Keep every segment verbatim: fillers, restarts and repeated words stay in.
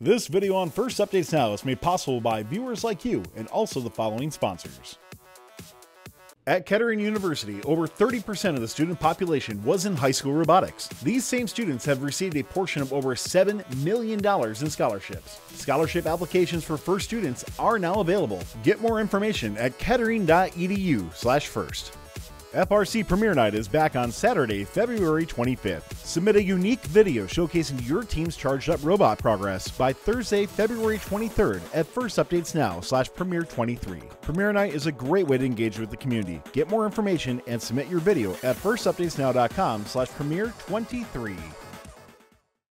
This video on First Updates Now is made possible by viewers like you and also the following sponsors. At Kettering University, over thirty percent of the student population was in high school robotics. These same students have received a portion of over seven million dollars in scholarships. Scholarship applications for FIRST students are now available. Get more information at kettering dot e d u slash first. F R C Premiere Night is back on Saturday, February twenty-fifth. Submit a unique video showcasing your team's Charged Up robot progress by Thursday, February twenty-third at first updates now slash premiere twenty-three. Premiere Night is a great way to engage with the community. Get more information and submit your video at first updates now dot com slash premiere twenty-three.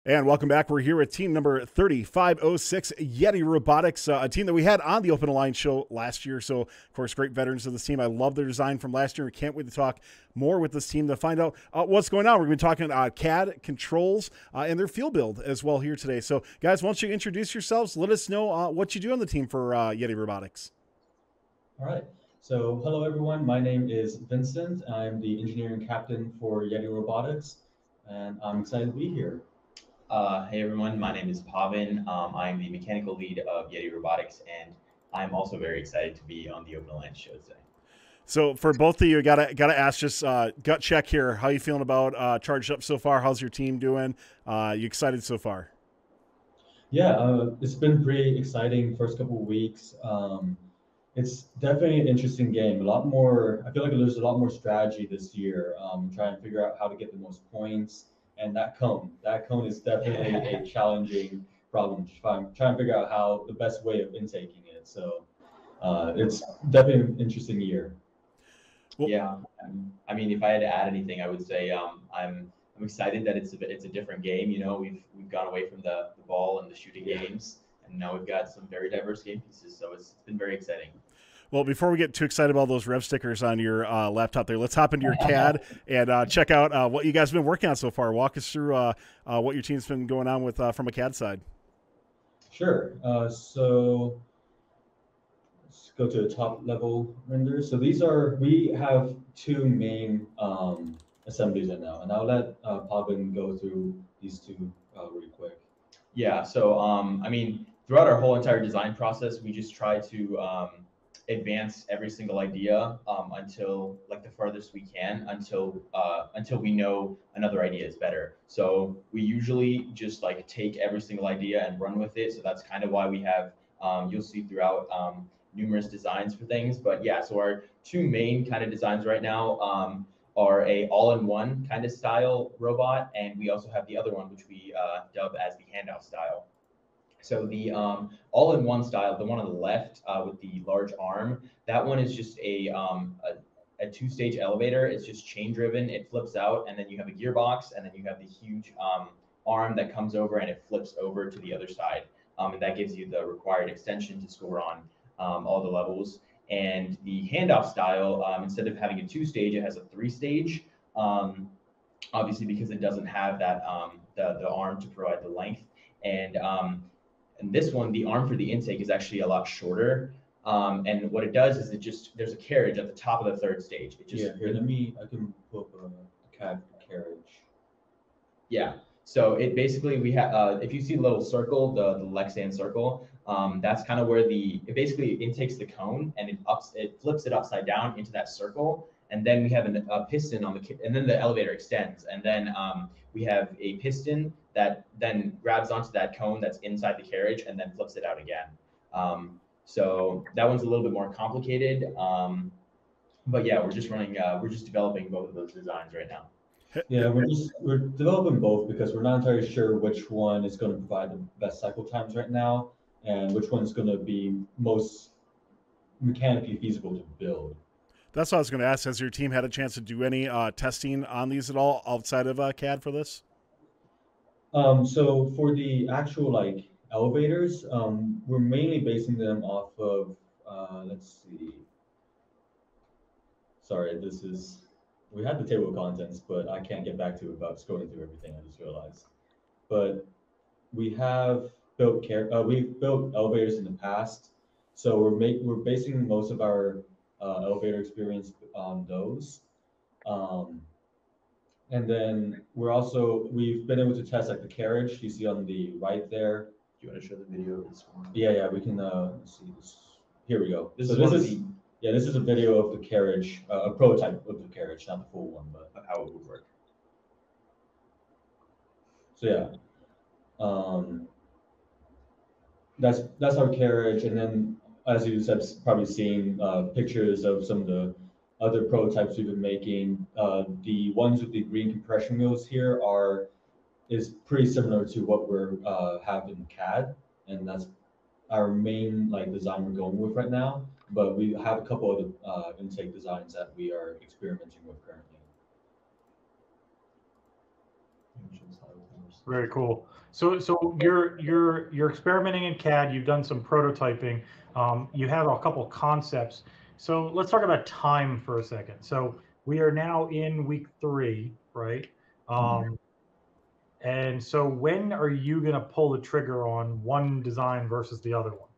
And welcome back. We're here with team number thirty-five oh six, Yeti Robotics, uh, a team that we had on the Open Alliance show last year. So, of course, great veterans of this team. I love their design from last year. We can't wait to talk more with this team to find out uh, what's going on. We're going to be talking uh, C A D, controls, uh, and their field build as well here today. So, guys, why don't you introduce yourselves? Let us know uh, what you do on the team for uh, Yeti Robotics. All right. So, hello, everyone. My name is Vincent. I'm the engineering captain for Yeti Robotics, and I'm excited to be here. Uh, hey everyone, my name is Pavan. Um, I'm the mechanical lead of Yeti Robotics, and I'm also very excited to be on the Open Alliance show today. So for both of you, gotta gotta ask just uh, gut check here. How are you feeling about uh, Charged Up so far? How's your team doing? Uh, you excited so far? Yeah, uh, it's been pretty exciting first couple of weeks. Um, it's definitely an interesting game. A lot more. I feel like there's a lot more strategy this year. Um, trying to figure out how to get the most points. And that cone, that cone is definitely a challenging problem. I'm trying to figure out how the best way of intaking it. So uh, it's definitely an interesting year. Well, yeah, I mean, if I had to add anything, I would say um, I'm I'm excited that it's a it's a different game. You know, we've we've gone away from the, the ball and the shooting yeah. games, and now we've got some very diverse game pieces. So it's, it's been very exciting. Well, before we get too excited about those rev stickers on your uh, laptop there, let's hop into your C A D and uh, check out uh, what you guys have been working on so far. Walk us through uh, uh, what your team's been going on with uh, from a C A D side. Sure. Uh, so let's go to the top level render. So these are, we have two main um, assemblies right now, and I'll let uh, Pavan go through these two uh, really quick. Yeah. So, um, I mean, throughout our whole entire design process, we just try to um, advance every single idea um, until like the furthest we can until uh, until we know another idea is better. So we usually just like take every single idea and run with it. So that's kind of why we have um, you'll see throughout um, numerous designs for things. But yeah, so our two main kind of designs right now um, are a all-in-one kind of style robot, and we also have the other one which we uh, dub as the handout style. So the um, all-in-one style, the one on the left uh, with the large arm, that one is just a, um, a, a two-stage elevator. It's just chain-driven. It flips out, and then you have a gearbox, and then you have the huge um, arm that comes over, and it flips over to the other side. Um, and that gives you the required extension to score on um, all the levels. And the handoff style, um, instead of having a two-stage, it has a three-stage, um, obviously because it doesn't have that um, the, the arm to provide the length. And um, And this one, the arm for the intake is actually a lot shorter. Um, and what it does is it just, there's a carriage at the top of the third stage. It just, yeah, here, let me, I can pull up a C A D carriage. Yeah, so it basically, we have, uh, if you see the little circle, the, the Lexan circle, um, that's kind of where the, it basically intakes the cone and it ups, it flips it upside down into that circle. And then we have an, a piston on the, and then the elevator extends. And then um, we have a piston that then grabs onto that cone that's inside the carriage and then flips it out again. Um, so that one's a little bit more complicated. Um, but yeah, we're just running, uh, we're just developing both of those designs right now. Yeah, we're just, we're developing both because we're not entirely sure which one is going to provide the best cycle times right now and which one's going to be most mechanically feasible to build. That's what I was going to ask. Has your team had a chance to do any uh, testing on these at all outside of uh, C A D for this? Um, so for the actual like elevators, um, we're mainly basing them off of, uh, let's see. Sorry, this is, we had the table of contents, but I can't get back to it about scrolling through everything, I just realized. But we have built, car uh, we've built elevators in the past. So we're, make we're basing most of our Uh, elevator experience on those, um, and then we're also we've been able to test like the carriage you see on the right there. you want to show the video? Yeah, yeah, we can uh, let's see. This. Here we go. This so is, this is the... yeah, this is a video of the carriage, uh, a prototype of the carriage, not the full one, but how it would work. So yeah, um, that's that's our carriage, and then as you said, probably seeing uh, pictures of some of the other prototypes we've been making. Uh, the ones with the green compression wheels here are is pretty similar to what we're uh, have in C A D, and that's our main like design we're going with right now. But we have a couple of the, uh, intake designs that we are experimenting with currently. Very cool. So, so you're you're you're experimenting in C A D. You've done some prototyping. Um, you have a couple concepts. So let's talk about time for a second. So we are now in week three, right? Um, mm-hmm. And so when are you going to pull the trigger on one design versus the other one?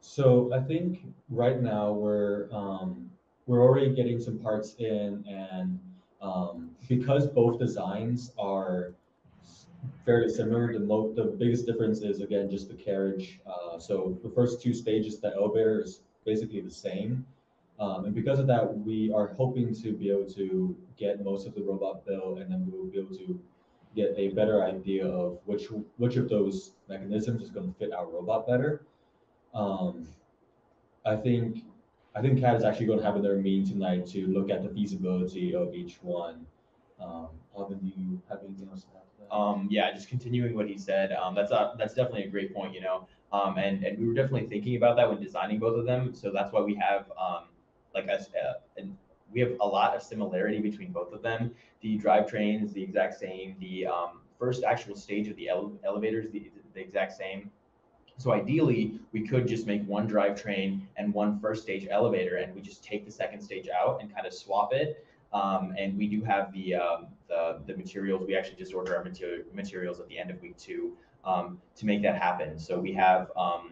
So I think right now we're um, we're already getting some parts in, and um, because both designs are fairly similar, the mo the biggest difference is again just the carriage. Uh, so the first two stages, the elevator is basically the same. Um, and because of that, we are hoping to be able to get most of the robot built, and then we will be able to get a better idea of which which of those mechanisms is going to fit our robot better. Um, I think I think C A D is actually going to have another meeting tonight to look at the feasibility of each one. Um, Alvin, do you have anything else to add to that? Um, yeah, just continuing what he said. Um, that's a, that's definitely a great point, you know. Um, and and we were definitely thinking about that when designing both of them. So that's why we have. Um, Like us, uh, and we have a lot of similarity between both of them. The drivetrain's the exact same. The um, first actual stage of the ele elevators the, the exact same. So ideally, we could just make one drivetrain and one first stage elevator, and we just take the second stage out and kind of swap it. Um, and we do have the, um, the the materials. We actually just order our material materials at the end of week two um, to make that happen. So we have, um,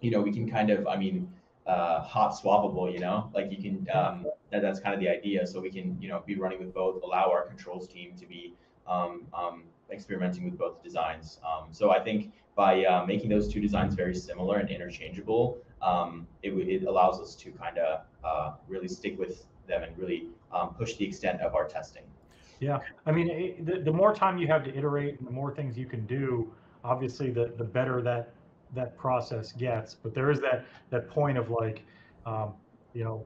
you know, we can kind of, I mean. Uh, hot swappable, you know, like you can, um, that, that's kind of the idea. So we can, you know, be running with both, allow our controls team to be um, um, experimenting with both designs. Um, so I think by uh, making those two designs very similar and interchangeable, um, it, it allows us to kind of uh, really stick with them and really um, push the extent of our testing. Yeah, I mean, it, the, the more time you have to iterate and the more things you can do, obviously, the, the better that that process gets. But there is that that point of like, um, you know,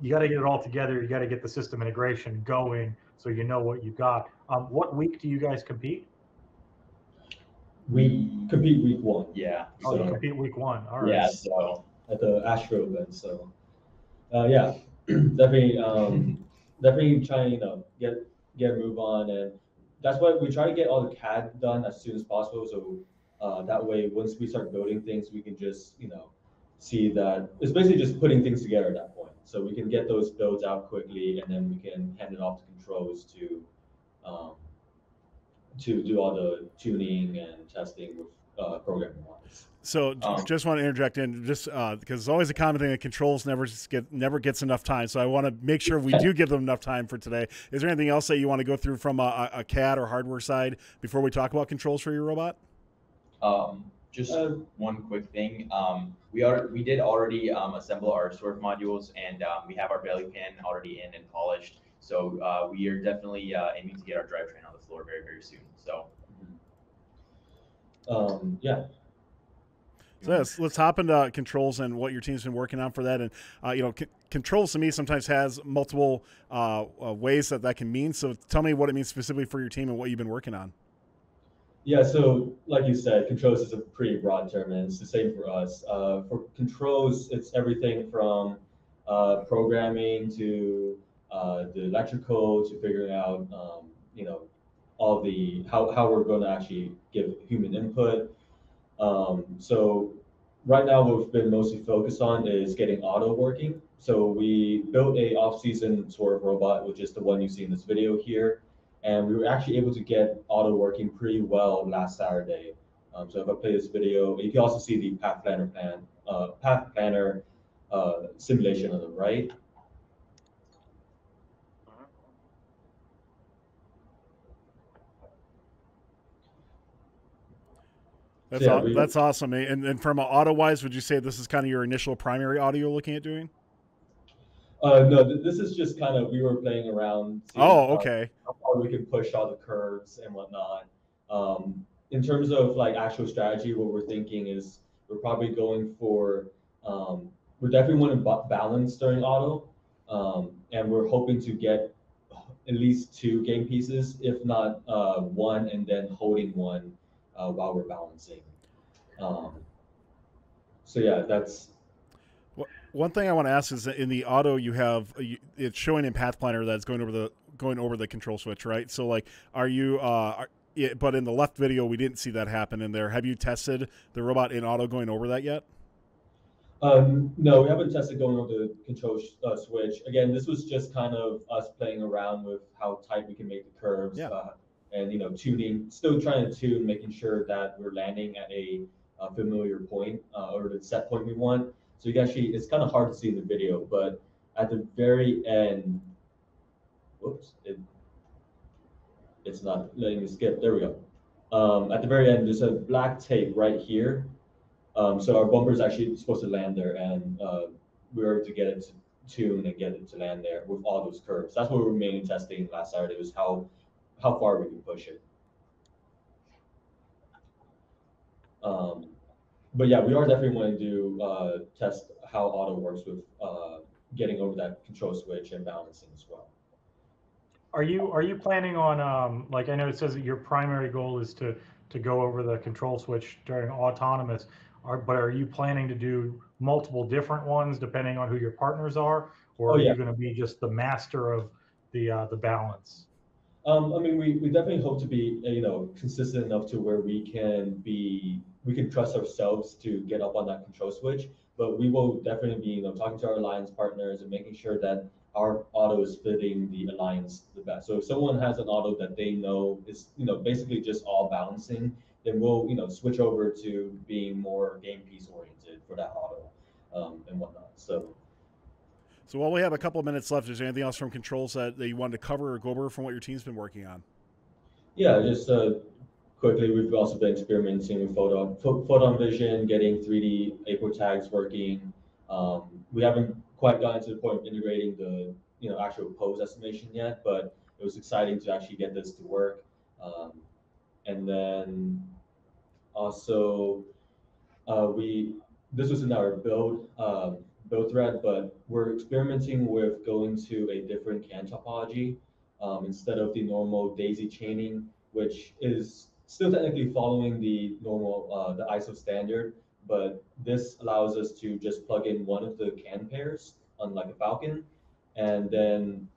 you got to get it all together. You got to get the system integration going so you know what you've got. Um, what week do you guys compete? We compete week one. Yeah. Oh, so, you compete week one. All right. Yeah. So at the Astro event. So uh, yeah, definitely, um, definitely trying to get get a move on, and that's why we try to get all the C A D done as soon as possible. So. Uh, that way, once we start building things, we can just, you know, see that it's basically just putting things together at that point. So we can get those builds out quickly, and then we can hand it off to controls to um, to do all the tuning and testing with uh, programming wise. So um, just want to interject in, just because uh, it's always a common thing that controls never get never gets enough time. So I want to make sure we do give them enough time for today. Is there anything else that you want to go through from a, a C A D or hardware side before we talk about controls for your robot? Um, just uh, one quick thing. Um, we are we did already um, assemble our swerve modules, and um, we have our belly pan already in and polished. So uh, we are definitely uh, aiming to get our drivetrain on the floor very very soon. So um, yeah. So let's, let's hop into controls and what your team's been working on for that. And, uh, you know, c controls to me sometimes has multiple uh, uh, ways that that can mean. So tell me what it means specifically for your team and what you've been working on. Yeah, so like you said, controls is a pretty broad term, and it's the same for us. Uh, for controls, it's everything from uh, programming to uh, the electrical to figuring out, um, you know, all the how how we're going to actually give human input. Um, so right now, what we've been mostly focused on is getting auto working. So we built a off-season sort of robot, which is the one you see in this video here. And we were actually able to get auto working pretty well last Saturday. Um, so if I play this video, you can also see the PathPlanner plan, uh, PathPlanner uh, simulation on the right. That's yeah, awesome. That's awesome. And, and from an auto wise, would you say this is kind of your initial primary audio you're looking at doing? Uh, no, th this is just kind of, we were playing around. Oh, okay. How far we can push all the curves and whatnot. Um, in terms of like actual strategy, what we're thinking is we're probably going for, um, we're definitely wanting balance during auto. Um, and we're hoping to get at least two game pieces, if not uh, one, and then holding one uh, while we're balancing. Um, so yeah, that's. One thing I want to ask is that in the auto you have, it's showing in PathPlanner that's going over the going over the control switch, right? So like, are you? Uh, are, it, but in the left video, we didn't see that happen in there. Have you tested the robot in auto going over that yet? Um, no, we haven't tested going over the control sh uh, switch. Again, this was just kind of us playing around with how tight we can make the curves, yeah. uh, and you know, tuning, still trying to tune, making sure that we're landing at a, a familiar point uh, or the set point we want. So you actually, it's kind of hard to see in the video, but at the very end, whoops, it, it's not letting me skip. There we go. Um, at the very end, there's a black tape right here. Um, so our bumper is actually supposed to land there, and uh, we were to get it to tune and get it to land there with all those curves. That's what we were mainly testing last Saturday, was how, how far we can push it. Um, But yeah, we are definitely wanting to uh, test how auto works with uh, getting over that control switch and balancing as well. Are you are you planning on um, like, I know it says that your primary goal is to to go over the control switch during autonomous, are, but are you planning to do multiple different ones depending on who your partners are, or oh, yeah. are you going to be just the master of the uh, the balance? Um, I mean, we we definitely hope to be you know consistent enough to where we can be. We can trust ourselves to get up on that control switch, but we will definitely be, you know, talking to our alliance partners and making sure that our auto is fitting the alliance the best. So if someone has an auto that they know is, you know, basically just all balancing, then we'll, you know, switch over to being more game piece oriented for that auto um, and whatnot. So. So while we have a couple of minutes left, is there anything else from controls that, that you wanted to cover or go over from what your team's been working on? Yeah, just. Uh, Quickly, we've also been experimenting with photon, photon vision, getting three D April tags working. Um, we haven't quite gotten to the point of integrating the you know actual pose estimation yet, but it was exciting to actually get this to work. Um, and then also, uh, we this was in our build uh, build thread, but we're experimenting with going to a different C A N topology um, instead of the normal daisy chaining, which is still technically following the normal, uh, the I S O standard, but this allows us to just plug in one of the C A N pairs, unlike a Falcon, and then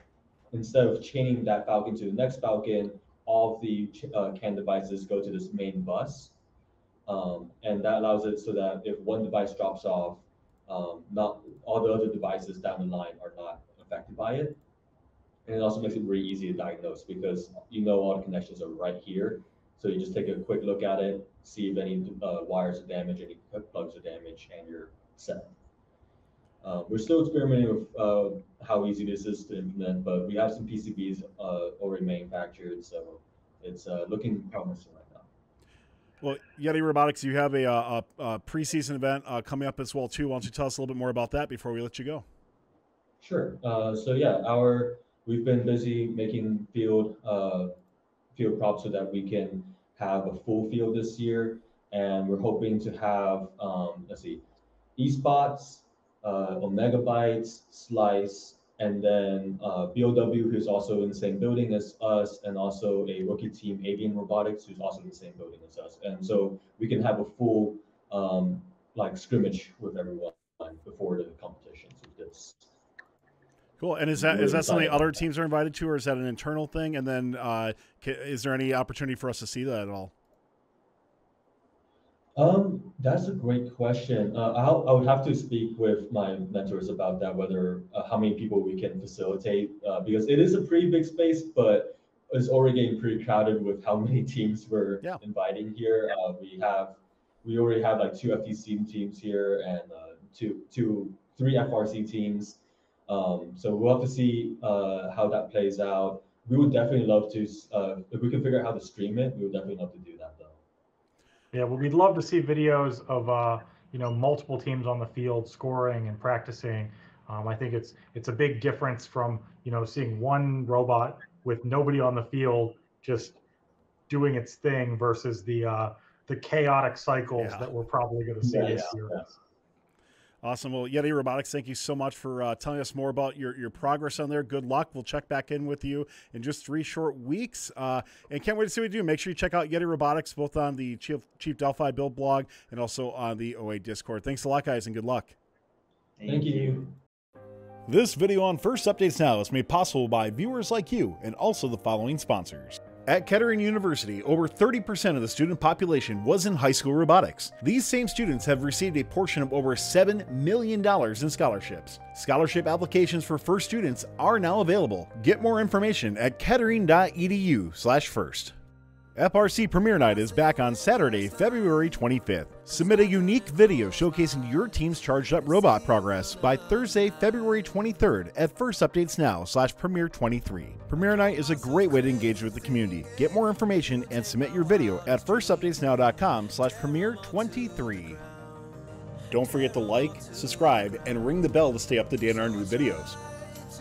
instead of chaining that Falcon to the next Falcon, all of the uh, C A N devices go to this main bus, um, and that allows it so that if one device drops off, um, not all the other devices down the line are not affected by it, and it also makes it really easy to diagnose because you know all the connections are right here. So you just take a quick look at it, see if any uh, wires are damaged, any plugs are damaged, and you're set. Uh, we're still experimenting with uh, how easy this is to implement, but we have some P C Bs uh, already manufactured, so it's uh, looking promising right now. Well, Yeti Robotics, you have a, a, a preseason event uh, coming up as well too. Why don't you tell us a little bit more about that before we let you go? Sure. Uh, so yeah, our we've been busy making field. Uh, field props so that we can have a full field this year. And we're hoping to have, um, let's see, eSpots, uh, Omegabytes, Slice, and then uh, B O W, who's also in the same building as us, and also a rookie team, Avian Robotics, who's also in the same building as us. And so we can have a full um, like scrimmage with everyone before the competitions with this. Cool. And is that really is that something other teams are invited to, or is that an internal thing? And then uh, is there any opportunity for us to see that at all? Um, that's a great question. Uh, I'll, I would have to speak with my mentors about that, whether uh, how many people we can facilitate, uh, because it is a pretty big space, but it's already getting pretty crowded with how many teams we're yeah. inviting here. Uh, we have we already have like two F T C teams here and uh, two two three F R C teams. Um, so we'll have to see uh, how that plays out. We would definitely love to, uh, if we can figure out how to stream it, we would definitely love to do that though. Yeah, well, we'd love to see videos of uh, you know, multiple teams on the field scoring and practicing. Um, I think it's it's a big difference from, you know, seeing one robot with nobody on the field just doing its thing versus the uh, the chaotic cycles yeah. that we're probably going to see yeah, this yeah. year. Yeah. Awesome. Well, Yeti Robotics, thank you so much for uh, telling us more about your, your progress on there. Good luck. We'll check back in with you in just three short weeks. Uh, and can't wait to see what you do. Make sure you check out Yeti Robotics, both on the Chief, Chief Delphi Build blog and also on the O A Discord. Thanks a lot, guys, and good luck. Thank you. This video on First Updates Now is made possible by viewers like you and also the following sponsors. At Kettering University, over thirty percent of the student population was in high school robotics. These same students have received a portion of over seven million dollars in scholarships. Scholarship applications for FIRST students are now available. Get more information at kettering dot e d u slash first. F R C Premiere Night is back on Saturday, February twenty-fifth. Submit a unique video showcasing your team's Charged Up robot progress by Thursday, February twenty-third at first updates now slash premiere twenty-three. Premiere Night is a great way to engage with the community. Get more information and submit your video at first updates now dot com slash premiere twenty-three. Don't forget to like, subscribe, and ring the bell to stay up to date on our new videos.